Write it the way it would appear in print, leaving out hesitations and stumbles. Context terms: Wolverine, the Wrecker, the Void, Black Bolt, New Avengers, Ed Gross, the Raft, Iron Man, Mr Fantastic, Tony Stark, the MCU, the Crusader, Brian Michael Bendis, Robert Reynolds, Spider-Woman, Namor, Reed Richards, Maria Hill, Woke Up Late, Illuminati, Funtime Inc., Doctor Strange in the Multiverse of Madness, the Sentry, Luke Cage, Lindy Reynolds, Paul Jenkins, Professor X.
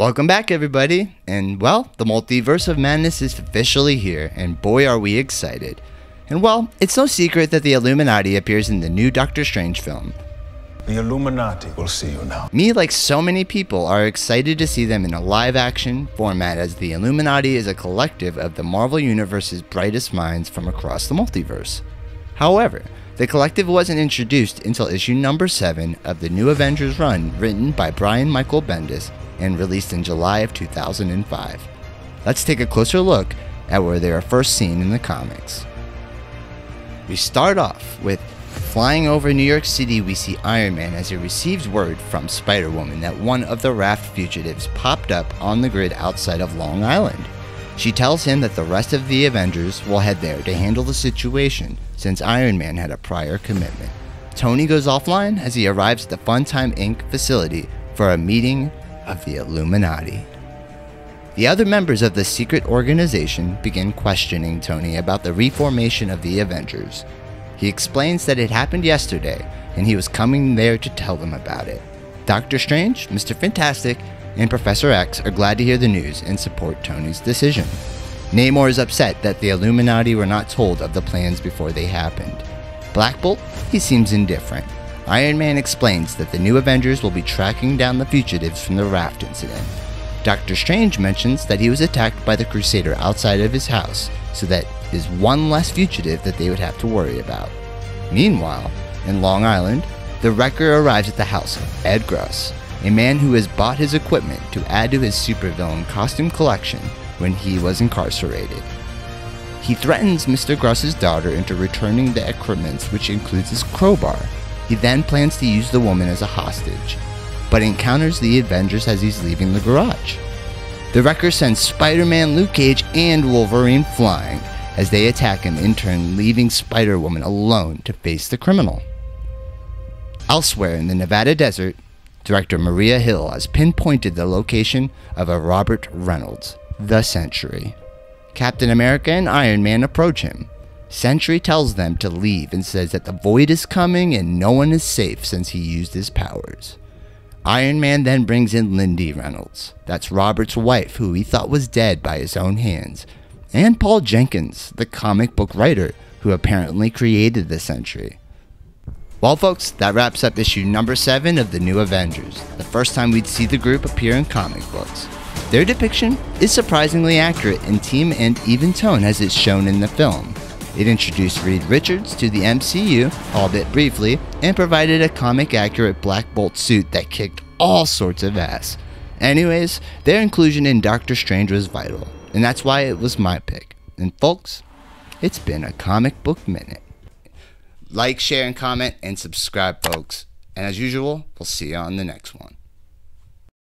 Welcome back, everybody, and well, the Multiverse of Madness is officially here, and boy are we excited. And well, it's no secret that the Illuminati appears in the new Doctor Strange film. The Illuminati will see you now. Me, like so many people, are excited to see them in a live-action format, as the Illuminati is a collective of the Marvel Universe's brightest minds from across the multiverse. However, the collective wasn't introduced until issue number 7 of the New Avengers run, written by Brian Michael Bendis and released in July of 2005. Let's take a closer look at where they are first seen in the comics. We start off with flying over New York City. We see Iron Man as he receives word from Spider-Woman that one of the Raft fugitives popped up on the grid outside of Long Island. She tells him that the rest of the Avengers will head there to handle the situation, since Iron Man had a prior commitment. Tony goes offline as he arrives at the Funtime Inc. facility for a meeting of the Illuminati. The other members of the secret organization begin questioning Tony about the reformation of the Avengers. He explains that it happened yesterday, and he was coming there to tell them about it. Doctor Strange, Mr. Fantastic, and Professor X are glad to hear the news and support Tony's decision. Namor is upset that the Illuminati were not told of the plans before they happened. Black Bolt, he seems indifferent. Iron Man explains that the New Avengers will be tracking down the fugitives from the Raft incident. Doctor Strange mentions that he was attacked by the Crusader outside of his house, so that is one less fugitive that they would have to worry about. Meanwhile, in Long Island, the Wrecker arrives at the house of Ed Gross, a man who has bought his equipment to add to his supervillain costume collection when he was incarcerated. He threatens Mr. Gross's daughter into returning the equipment, which includes his crowbar. He then plans to use the woman as a hostage, but encounters the Avengers as he's leaving the garage. The Wrecker sends Spider-Man, Luke Cage, and Wolverine flying as they attack him, in turn leaving Spider-Woman alone to face the criminal. Elsewhere in the Nevada desert, director Maria Hill has pinpointed the location of a Robert Reynolds, the Sentry. Captain America and Iron Man approach him. Sentry tells them to leave and says that the Void is coming and no one is safe since he used his powers. Iron Man then brings in Lindy Reynolds, that's Robert's wife, who he thought was dead by his own hands, and Paul Jenkins, the comic book writer who apparently created the Sentry. Well, folks, that wraps up issue number 7 of the New Avengers, the first time we'd see the group appear in comic books. Their depiction is surprisingly accurate in theme and even tone as it's shown in the film. It introduced Reed Richards to the MCU, albeit briefly, and provided a comic-accurate Black Bolt suit that kicked all sorts of ass. Anyways, their inclusion in Doctor Strange was vital, and that's why it was my pick. And folks, it's been a comic book minute. Like, share, and comment, and subscribe, folks. And as usual, we'll see you on the next one.